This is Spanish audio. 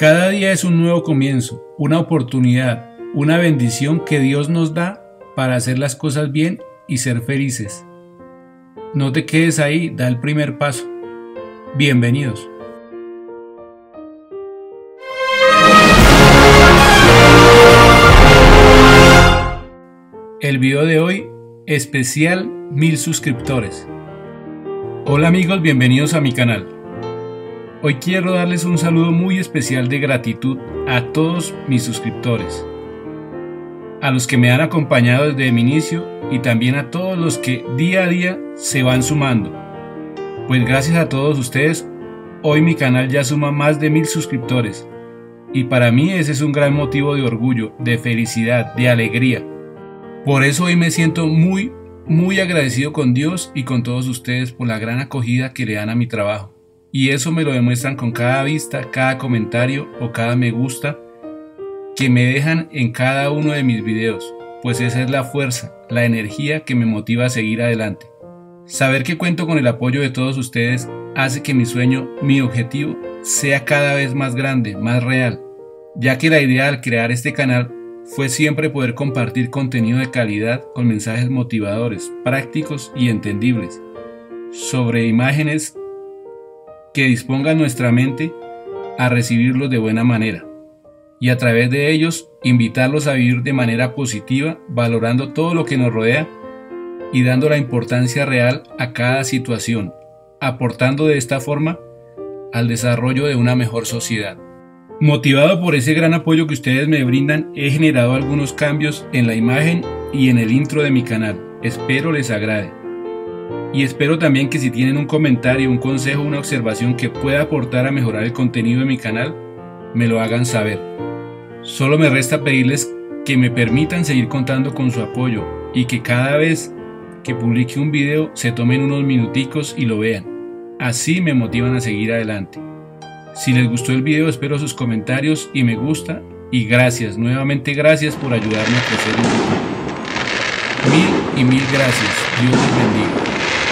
Cada día es un nuevo comienzo, una oportunidad, una bendición que Dios nos da para hacer las cosas bien y ser felices. No te quedes ahí, da el primer paso. Bienvenidos. El video de hoy, especial 1000 suscriptores. Hola amigos, bienvenidos a mi canal. Hoy quiero darles un saludo muy especial de gratitud a todos mis suscriptores, a los que me han acompañado desde el inicio y también a todos los que día a día se van sumando. Pues gracias a todos ustedes, hoy mi canal ya suma más de 1000 suscriptores y para mí ese es un gran motivo de orgullo, de felicidad, de alegría. Por eso hoy me siento muy agradecido con Dios y con todos ustedes por la gran acogida que le dan a mi trabajo. Y eso me lo demuestran con cada vista, cada comentario o cada me gusta que me dejan en cada uno de mis videos, pues esa es la fuerza, la energía que me motiva a seguir adelante. Saber que cuento con el apoyo de todos ustedes hace que mi sueño, mi objetivo, sea cada vez más grande, más real, ya que la idea al crear este canal fue siempre poder compartir contenido de calidad con mensajes motivadores, prácticos y entendibles, sobre imágenes que dispongan nuestra mente a recibirlos de buena manera y a través de ellos invitarlos a vivir de manera positiva, valorando todo lo que nos rodea y dando la importancia real a cada situación, aportando de esta forma al desarrollo de una mejor sociedad. Motivado por ese gran apoyo que ustedes me brindan, he generado algunos cambios en la imagen y en el intro de mi canal. Espero les agrade. Y espero también que si tienen un comentario, un consejo, una observación que pueda aportar a mejorar el contenido de mi canal, me lo hagan saber. Solo me resta pedirles que me permitan seguir contando con su apoyo y que cada vez que publique un video se tomen unos minuticos y lo vean. Así me motivan a seguir adelante. Si les gustó el video, espero sus comentarios y me gusta. Y gracias, nuevamente gracias por ayudarme a crecer en YouTube. Mil gracias. Dios los bendiga.